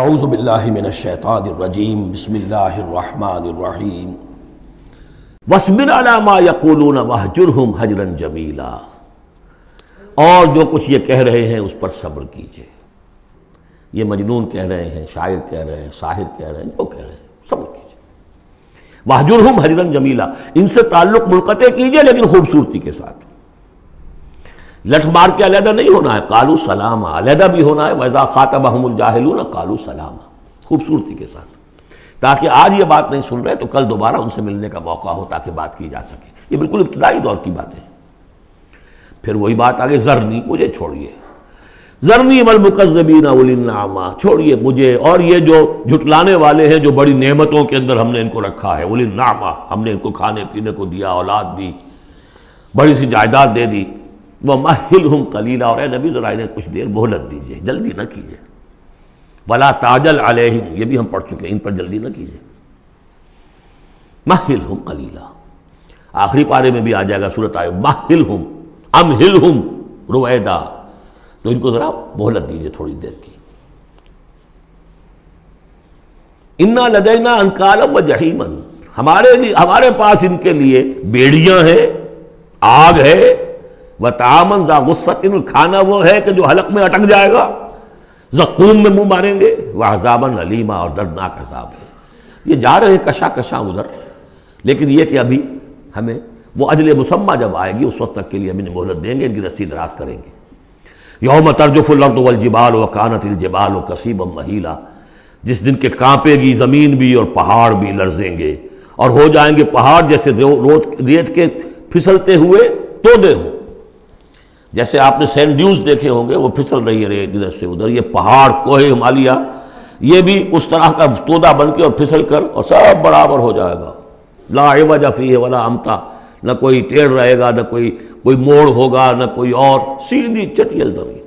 अऊज़ु बिल्लाहि मिनश्शैतानिर्रजीम बिस्मिल्लाहिर्रहमानिर्रहीम वस्बिर अला मा यक़ूलून वहजुरहुम हजरन जमीला। और जो कुछ ये कह रहे हैं उस पर सब्र कीजिए। ये मजनून कह रहे हैं, शायर कह रहे हैं, साहिर कह रहे हैं, जो कह रहे हैं सब्र कीजिए। वहजुरहुम हजरन जमीला, इनसे ताल्लुक़ मुनक़ते कीजिए लेकिन खूबसूरती के साथ। लठ मार के अलहदा नहीं होना है, कालू सलामा अलहदा भी होना है। वज़ा ख़ातबहुमुल जाहिलून कालू सलामा, खूबसूरती के साथ, ताकि आज ये बात नहीं सुन रहे तो कल दोबारा उनसे मिलने का मौका हो ताकि बात की जा सके। ये बिल्कुल इब्तदाई दौर की बातें। फिर वही बात आगे, ज़रनी मुझे छोड़िए, ज़रनी वल मुकज़्ज़बीन उलिल नअमा छोड़िए मुझे और ये जो झुटलाने वाले हैं जो बड़ी नेमतों के अंदर हमने इनको रखा है। उलिल नअमा, हमने इनको खाने पीने को दिया, औलाद दी, बड़ी सी जायदाद दे दी। वह महिलहुम कलीला, और नबी ज़रा इन्हें कुछ देर मोहलत दीजिए, जल्दी ना कीजिए। वला ताजल अलैहिम, ये भी हम पढ़ चुके हैं, इन पर जल्दी ना कीजिए। महिलहुम कलीला आखिरी पारे में भी आ जाएगा, सूरत आए महिलहुम अमहिलहुम रुवैदा, तो इनको ज़रा मोहलत दीजिए थोड़ी देर की। इन्ना लदैना अंकाला व जहीमन, हमारे लिए, हमारे पास इनके लिए बेड़ियां हैं, आग है। व तामन ज़ा गुस्सतिन, खाना वो है कि जो हलक में अटक जाएगा, ज़क़ूम में मुंह मारेंगे। व अज़ाबन अलीमा, और दर्दनाक अज़ाब है। ये जा रहे हैं कशा कशा उधर, लेकिन ये कि अभी हमें वो अजल मुसम्मा जब आएगी उस वक्त तक के लिए हम इन्हें मोहलत देंगे, इनकी रस्सी दराज करेंगे। यौम तरजुफुल अर्दु वल जिबाल व कानतिल जिबाल कसीबम महीला, जिस दिन के कांपेगी ज़मीन भी और पहाड़ भी लर्जेंगे और हो जाएंगे पहाड़ जैसे रेत के फिसलते हुए तोदे हों। जैसे आपने सैंड ड्यूज देखे होंगे, वो फिसल रही है इधर से उधर, ये पहाड़ कोहे हिमालय ये भी उस तरह का तोदा बन के और फिसल कर और सब बराबर हो जाएगा। ला इवाजा फीही वला अमता, न कोई टेढ़ रहेगा, न कोई मोड़ होगा, न कोई और, सीधी चटियल जमीन।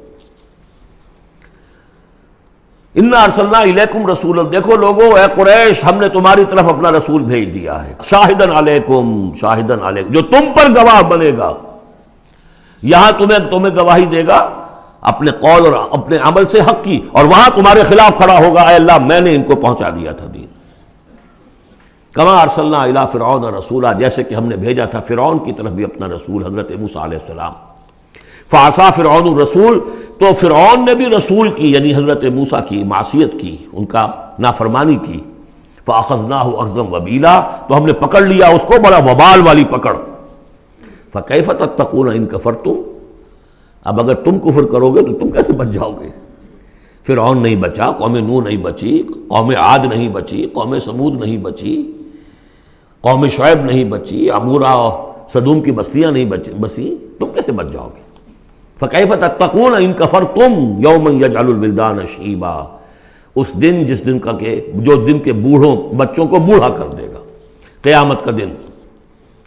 इन्ना अरसलना इलैकुम रसूल, देखो लोगो ए कुरैश, हमने तुम्हारी तरफ अपना रसूल भेज दिया है। शाहिदन अलैकुम, जो तुम पर गवाह बनेगा, यहां तुम्हें गवाही देगा अपने कौल और अपने अमल से हक की, और वहां तुम्हारे खिलाफ खड़ा होगा, ऐ अल्लाह मैंने इनको पहुंचा दिया था दीन। कमा अरसलना इला फिरौन रसूला, जैसे कि हमने भेजा था फिरौन की तरफ भी अपना रसूल हजरत मूसा अलैहिस्सलाम। फासा फिरौन रसूल, तो फिरौन ने भी रसूल की यानी हजरत मूसा की मासियत की, उनका नाफरमानी की। फाखजनाहु अखजम वबीला, तो हमने पकड़ लिया उसको बड़ा वबाल वाली पकड़। कैफ़ तत्तक़ून इन कफ़रतुम, अब अगर तुम कुफर करोगे तो तुम कैसे बच जाओगे। फ़िरऔन नहीं बचा, कौम नूह नहीं बची, कौम आद नहीं बची, कौम समूद नहीं बची, कौम शुएब नहीं बची, अमूरा और सदूम की बस्तियाँ नहीं बसी, तुम कैसे बच जाओगे। फ़कैफ़ तत्तक़ून इन कफ़रतुम यौम यजअलुल विल्दान शईबा, उस दिन जिस दिन का के जो दिन के बूढ़ों बच्चों को बूढ़ा कर देगा, क़यामत का दिन,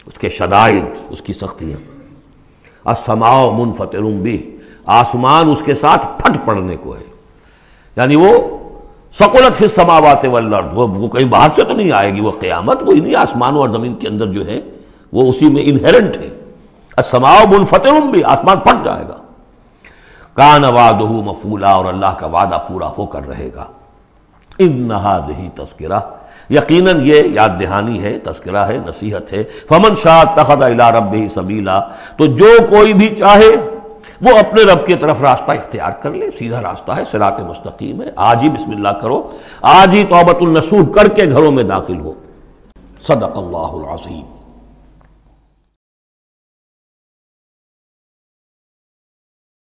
उसके शदाइद, उसकी सख्तियाँ। अस्समाओ मुनफतरुम भी, आसमान उसके साथ फट पड़ने को है, यानी वो सकुलत फिस समावाति वल अर्द, वो कहीं बाहर से तो नहीं आएगी वो क़यामत, वो इन्हीं आसमानों और ज़मीन के अंदर जो है वो उसी में इनहेरेंट है। अस्समाओ मुनफतरुम भी, आसमान फट जाएगा। कान वादहु मफूला, और अल्लाह का वादा पूरा होकर रहेगा। इन्ना हाज़िही तज़किरा, यकीनन ये याद दहानी है, तस्करा है, नसीहत है। फमन शाह तखद इला रब्बिही सबीला, तो जो कोई भी चाहे वो अपने रब की तरफ रास्ता इख्तियार कर ले। सीधा रास्ता है, सिरात मुस्तकीम है। आज ही बिस्मिल्लाह करो, आज ही तौबतुल नसूह करके घरों में दाखिल हो। सदक़ल्लाहुल अज़ीम।